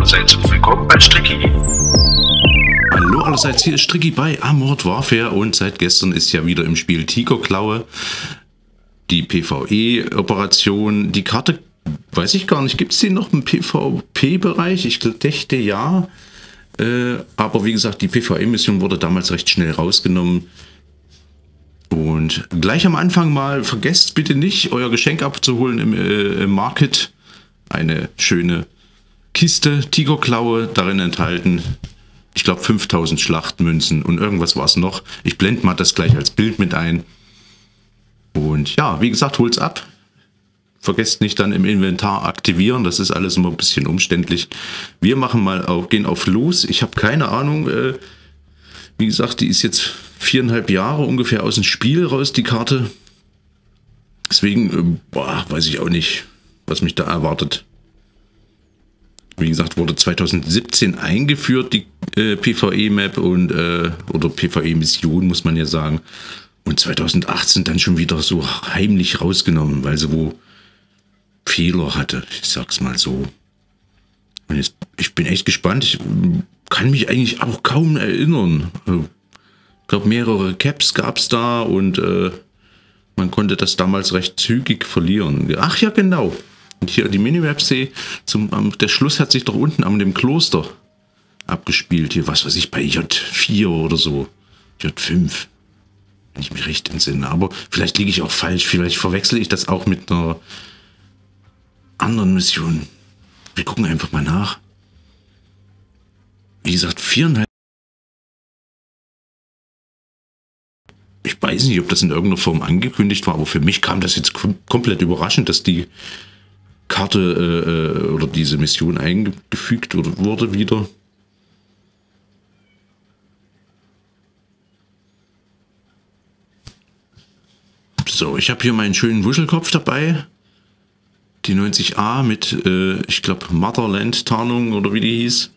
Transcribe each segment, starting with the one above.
allerseits und willkommen bei Stricky. Hallo allerseits, hier ist Stricky bei Amort Warfare und seit gestern ist ja wieder im Spiel Tigerklaue die PvE-Operation. Die Karte, weiß ich gar nicht, gibt es die noch im PvP-Bereich? Ich dachte ja, aber wie gesagt, die PvE-Mission wurde damals recht schnell rausgenommen. Und gleich am Anfang mal, vergesst bitte nicht, euer Geschenk abzuholen im Market. Eine schöne Kiste, Tigerklaue, darin enthalten, ich glaube 5000 Schlachtmünzen und irgendwas war es noch. Ich blende mal das gleich als Bild mit ein. Und ja, wie gesagt, holt's ab. Vergesst nicht dann im Inventar aktivieren, das ist alles immer ein bisschen umständlich. Wir machen mal gehen auf los. Ich habe keine Ahnung, wie gesagt, die ist jetzt 4,5 Jahre ungefähr aus dem Spiel raus, die Karte. Deswegen, weiß ich auch nicht, was mich da erwartet. Wie gesagt, wurde 2017 eingeführt, die PvE-Map und oder PvE-Mission, muss man ja sagen. Und 2018 dann schon wieder so heimlich rausgenommen, weil sie wo Fehler hatte. Ich sag's mal so. Und jetzt, ich bin echt gespannt. Ich kann mich eigentlich auch kaum erinnern. Ich glaube, mehrere Caps gab es da und man konnte das damals recht zügig verlieren. Ach ja, genau. Und hier die Minimap sehe, der Schluss hat sich doch unten an dem Kloster abgespielt. Hier, was weiß ich, bei J4 oder so. J5. Wenn ich mich recht entsinne. Aber vielleicht liege ich auch falsch. Vielleicht verwechsel ich das auch mit einer anderen Mission. Wir gucken einfach mal nach. Wie gesagt, 4,5. Ich weiß nicht, ob das in irgendeiner Form angekündigt war, aber für mich kam das jetzt komplett überraschend, dass die Karte oder diese Mission eingefügt wurde wieder. So, ich habe hier meinen schönen Wuschelkopf dabei. Die 90A mit, ich glaube, Motherland-Tarnung oder wie die hieß.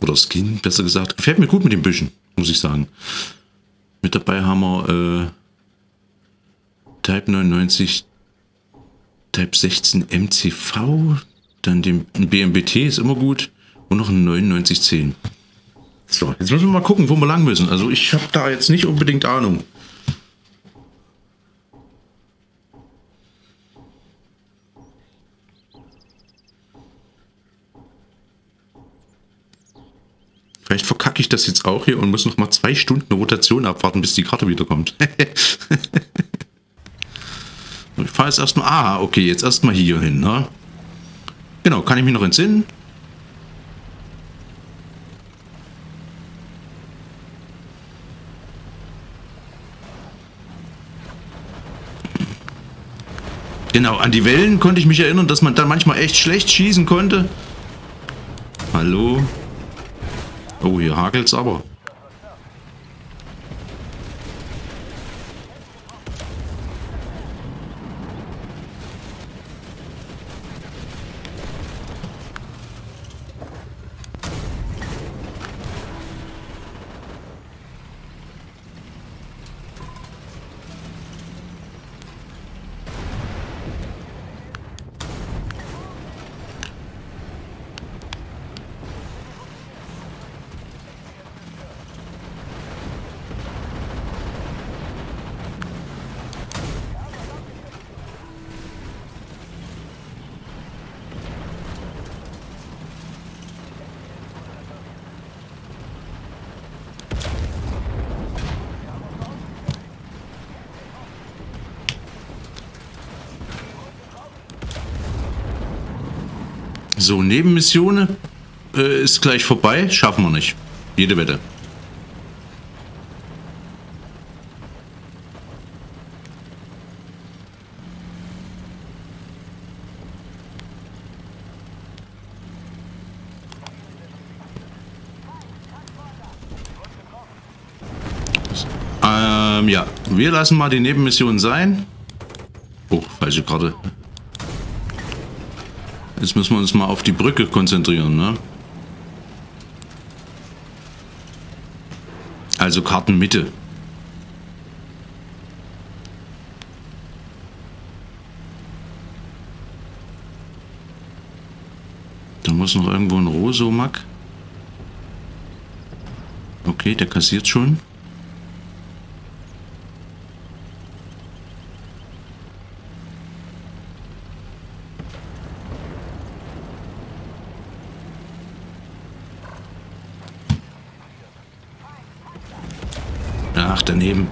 Oder Skin, besser gesagt. Gefällt mir gut mit den Büschen, muss ich sagen. Mit dabei haben wir Type 99, Type 16 MCV, dann den BMBT ist immer gut und noch ein 9910. So, jetzt müssen wir mal gucken, wo wir lang müssen. Also ich habe da jetzt nicht unbedingt Ahnung. Vielleicht verkacke ich das jetzt auch hier und muss noch mal 2 Stunden Rotation abwarten, bis die Karte wiederkommt. Ich fahre jetzt erstmal. Ah, okay, jetzt erstmal hier hin, ne? Genau, kann ich mich noch entsinnen? Genau, an die Wellen konnte ich mich erinnern, dass man dann manchmal echt schlecht schießen konnte. Hallo? Oh, hier hakelt's aber. So, Nebenmissionen ist gleich vorbei. Schaffen wir nicht. Jede Wette. Ja, wir lassen mal die Nebenmission sein. Oh, falsche Karte. Jetzt müssen wir uns mal auf die Brücke konzentrieren, ne? Also Kartenmitte. Da muss noch irgendwo ein Rosomack. Okay, der kassiert schon. Ach, daneben.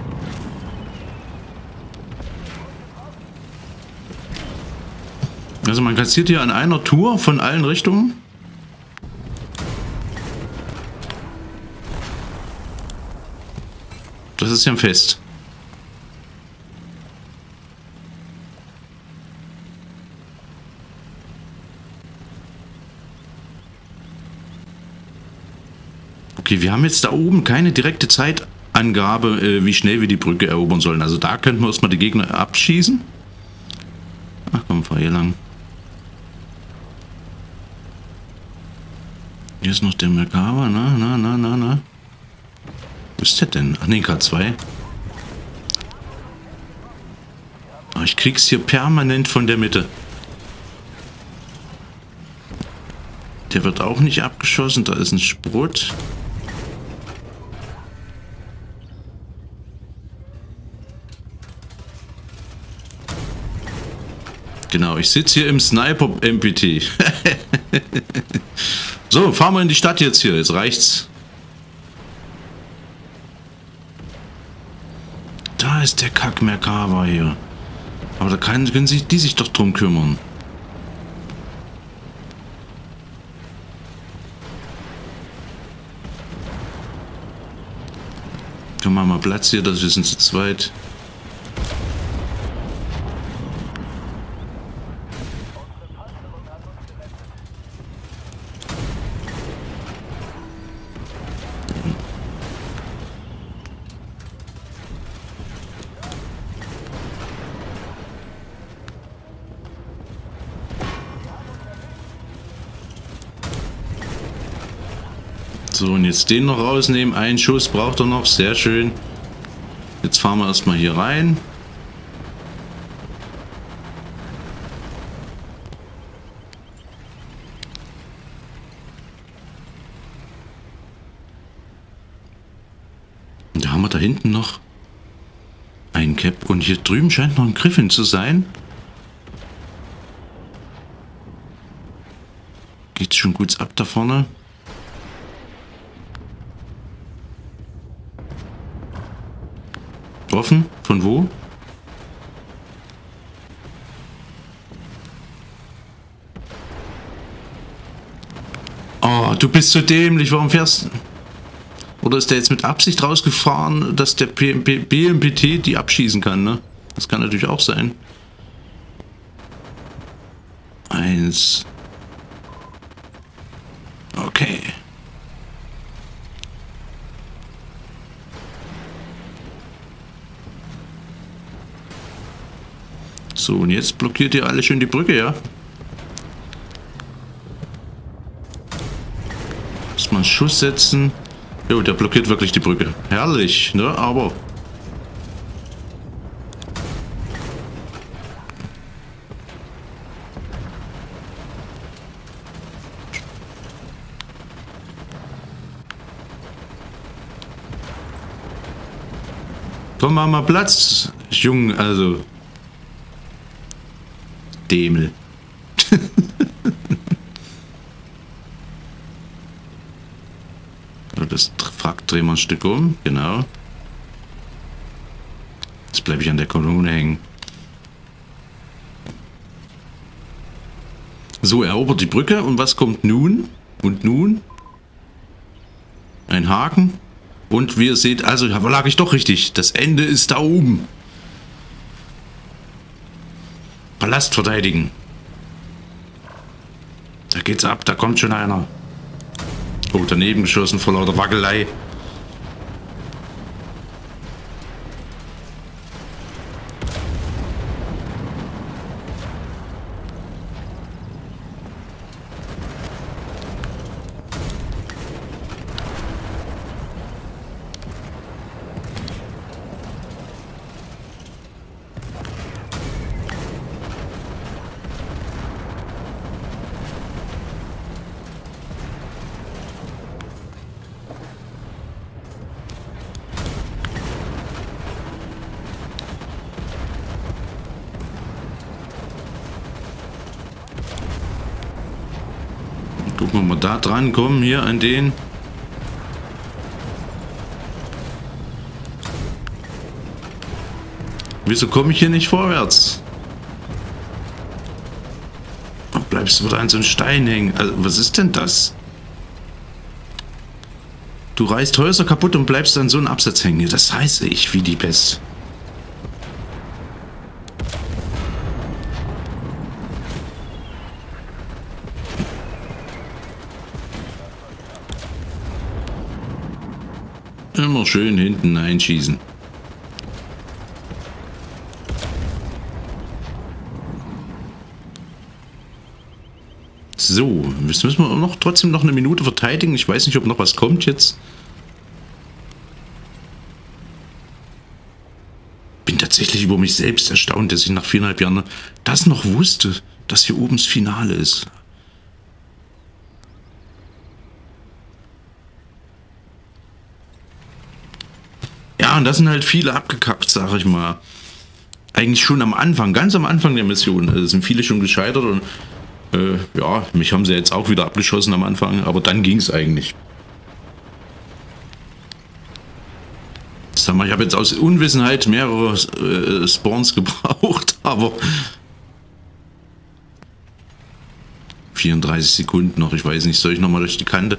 Also man kassiert hier an einer Tour von allen Richtungen. Das ist ja ein Fest. Okay, wir haben jetzt da oben keine direkte Zeitangabe, wie schnell wir die Brücke erobern sollen. Also da könnten wir erstmal die Gegner abschießen. Ach komm, fahr hier lang. Hier ist noch der Merkava, na. Wo ist der denn? Ach ne, K2. Oh, ich krieg's hier permanent von der Mitte. Der wird auch nicht abgeschossen, da ist ein Sprut. Genau, ich sitze hier im Sniper-MPT. So, fahren wir in die Stadt jetzt hier. Jetzt reicht's. Da ist der Kack-Merkava hier. Aber da können die sich doch drum kümmern. Komm, mach mal Platz hier, wir sind zu zweit. So, und jetzt den noch rausnehmen. Einen Schuss braucht er noch. Sehr schön. Jetzt fahren wir erstmal hier rein. Und da haben wir da hinten noch einen Cap. Und hier drüben scheint noch ein Griffin zu sein. Geht's schon gut ab da vorne. Offen? Von wo? Oh, du bist so dämlich. Warum fährst du? Oder ist der jetzt mit Absicht rausgefahren, dass der BMPT die abschießen kann, ne? Das kann natürlich auch sein. Eins. Okay. So, und jetzt blockiert ihr alle schön die Brücke, ja? Erstmal einen Schuss setzen. Jo, der blockiert wirklich die Brücke. Herrlich, ne? Aber... komm, mach mal Platz, Junge, also... Dämel. Das Frack drehen wir ein Stück um, genau. Jetzt bleibe ich an der Kolonne hängen. So, erobert die Brücke und was kommt nun? Und nun? Ein Haken. Und wie ihr seht, also lag ich doch richtig. Das Ende ist da oben. Palast verteidigen. Da geht's ab, da kommt schon einer. Oh, daneben geschossen vor lauter Wackelei. Gucken wir mal da dran kommen, hier an den. Wieso komme ich hier nicht vorwärts? Bleibst du wieder an so einem Stein hängen? Also, was ist denn das? Du reißt Häuser kaputt und bleibst an so einem Absatz hängen. Das heiße ich wie die Pest. Immer schön hinten einschießen. So, jetzt müssen wir noch trotzdem noch eine Minute verteidigen. Ich weiß nicht, ob noch was kommt jetzt. Bin tatsächlich über mich selbst erstaunt, dass ich nach 4,5 Jahren das noch wusste, dass hier oben das Finale ist. Ja, und das sind halt viele abgekackt, sag ich mal. Eigentlich schon am Anfang, ganz am Anfang der Mission, also sind viele schon gescheitert und ja, mich haben sie jetzt auch wieder abgeschossen am Anfang, aber dann ging es eigentlich. Ich habe jetzt aus Unwissenheit mehrere Spawns gebraucht, aber 34 Sekunden noch, ich weiß nicht, soll ich nochmal durch die Kante?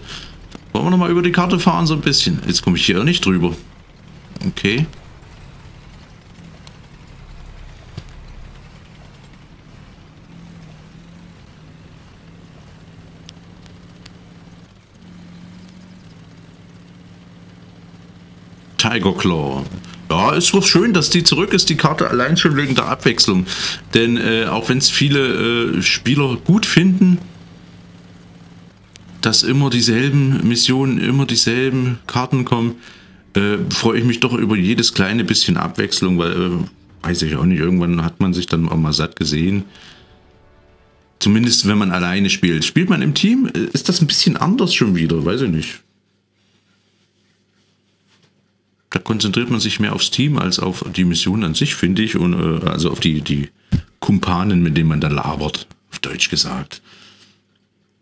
Wollen wir nochmal über die Karte fahren so ein bisschen? Jetzt komme ich hier auch nicht drüber. Okay. Tigerklaue. Ja, ist doch schön, dass die zurück ist, die Karte, allein schon wegen der Abwechslung. Denn auch wenn es viele Spieler gut finden, dass immer dieselben Missionen, immer dieselben Karten kommen, freue ich mich doch über jedes kleine bisschen Abwechslung, weil, weiß ich auch nicht, irgendwann hat man sich dann auch mal satt gesehen. Zumindest wenn man alleine spielt. Spielt man im Team, ist das ein bisschen anders schon wieder, weiß ich nicht. Da konzentriert man sich mehr aufs Team als auf die Mission an sich, finde ich. Und also auf die Kumpanen, mit denen man da labert, auf Deutsch gesagt.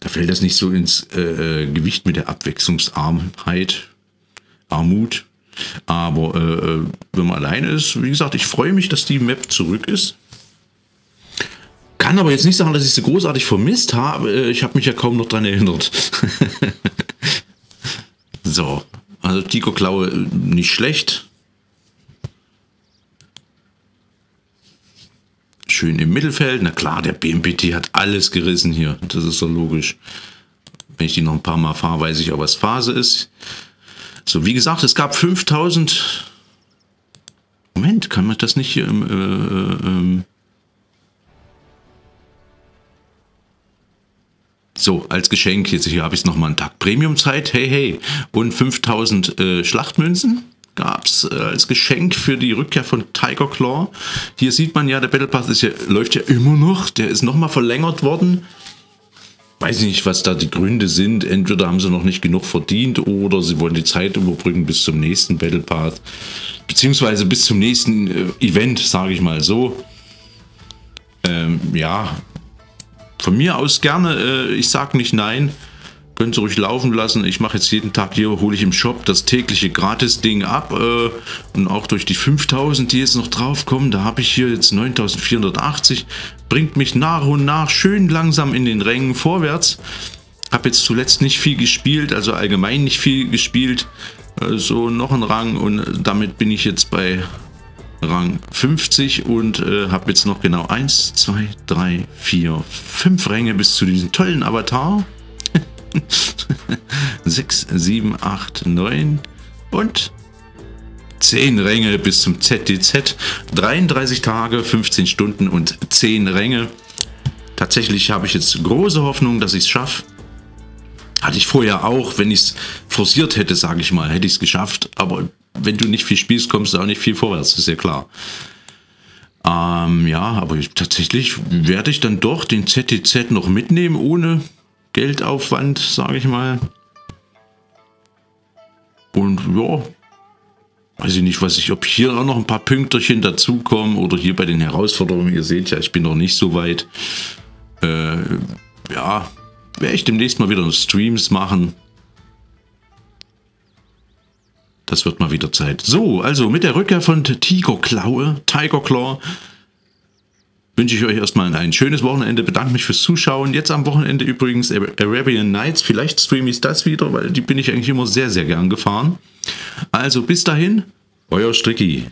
Da fällt das nicht so ins Gewicht mit der Abwechslungsarmheit, Armut. Aber wenn man alleine ist, wie gesagt, ich freue mich, dass die Map zurück ist. Kann aber jetzt nicht sagen, dass ich sie großartig vermisst habe. Ich habe mich ja kaum noch dran erinnert. So. Also Tigerklaue nicht schlecht. Schön im Mittelfeld. Na klar, der BMPT hat alles gerissen hier. Das ist so logisch. Wenn ich die noch ein paar Mal fahre, weiß ich auch, was Phase ist. So, wie gesagt, es gab 5000... Moment, kann man das nicht hier im... So, als Geschenk, jetzt hier habe ich es nochmal einen Tag Premium-Zeit, hey, hey. Und 5000 Schlachtmünzen gab es als Geschenk für die Rückkehr von Tigerklaue. Hier sieht man ja, der Battle Pass ist hier, läuft ja immer noch, der ist nochmal verlängert worden. Weiß nicht, was da die Gründe sind, entweder haben sie noch nicht genug verdient oder sie wollen die Zeit überbrücken bis zum nächsten Battle Pass. Beziehungsweise bis zum nächsten Event, sage ich mal so. Ja... Von mir aus gerne, ich sag nicht nein, könnt ihr ruhig laufen lassen. Ich mache jetzt jeden Tag hier, hole ich im Shop das tägliche Gratis-Ding ab und auch durch die 5000, die jetzt noch drauf kommen, da habe ich hier jetzt 9480, bringt mich nach und nach schön langsam in den Rängen vorwärts. Habe jetzt zuletzt nicht viel gespielt, also allgemein nicht viel gespielt, so noch ein Rang und damit bin ich jetzt bei... Rang 50 und habe jetzt noch genau 1, 2, 3, 4, 5 Ränge bis zu diesem tollen Avatar. 6, 7, 8, 9 und 10 Ränge bis zum ZDZ. 33 Tage, 15 Stunden und 10 Ränge. Tatsächlich habe ich jetzt große Hoffnung, dass ich es schaffe. Hatte ich vorher auch, wenn ich es forciert hätte, sage ich mal, hätte ich es geschafft, aber wenn du nicht viel spielst, kommst du auch nicht viel vorwärts, ist ja klar. Ja, aber tatsächlich werde ich dann doch den ZTZ noch mitnehmen, ohne Geldaufwand, sage ich mal. Und ja, weiß ich nicht, ob hier auch noch ein paar Pünktchen dazukommen oder hier bei den Herausforderungen. Ihr seht ja, ich bin noch nicht so weit. Ja, werde ich demnächst mal wieder Streams machen. Das wird mal wieder Zeit. So, also mit der Rückkehr von Tigerklaue, wünsche ich euch erstmal ein schönes Wochenende. Bedanke mich fürs Zuschauen. Jetzt am Wochenende übrigens Arabian Nights. Vielleicht streame ich das wieder, weil die bin ich eigentlich immer sehr, sehr gern gefahren. Also bis dahin, euer Stricky.